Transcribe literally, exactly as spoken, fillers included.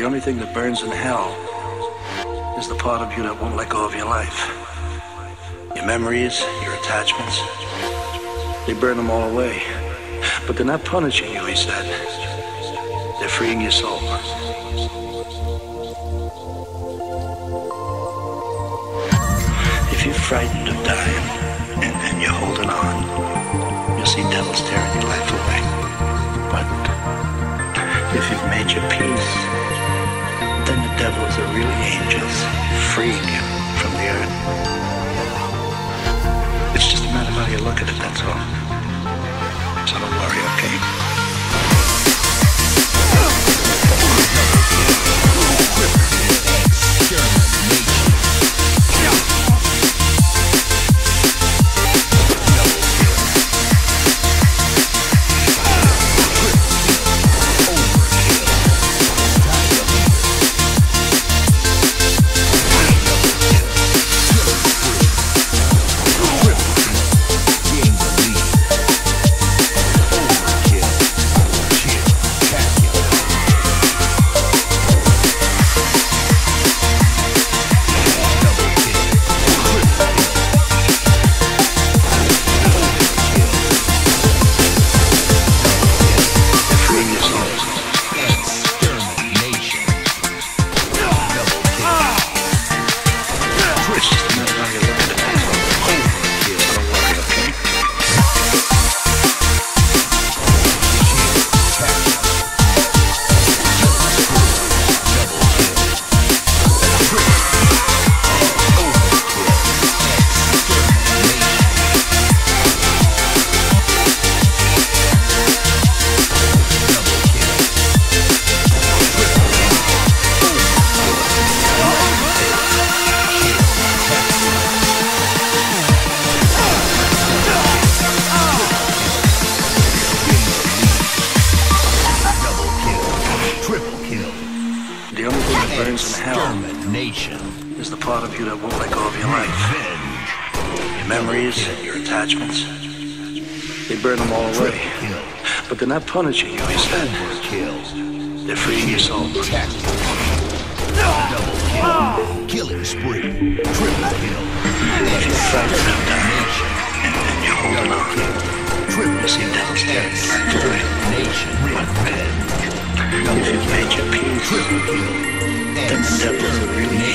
the only thing that burns in hell is the part of you that won't let go of your life. Your memories, your attachments, they burn them all away. But they're not punishing you, he said. They're freeing your soul. If you're frightened of dying and, and you're holding on, you'll see devils tearing your life away. But if you've made your peace, then the devils are really angels freeing you from the earth. It's just a matter of how you look at it, that's all. So don't worry, okay? Is the part of you that won't let go of your life. Your memories, your attachments, they burn them all away. But they're not punishing you, he said. They're freeing your soul. Double kill. Killing spree. Triple kill. If you're frightened of damnation, and then you're holding on, you see devil's death. If you've made your peace, then the devils are really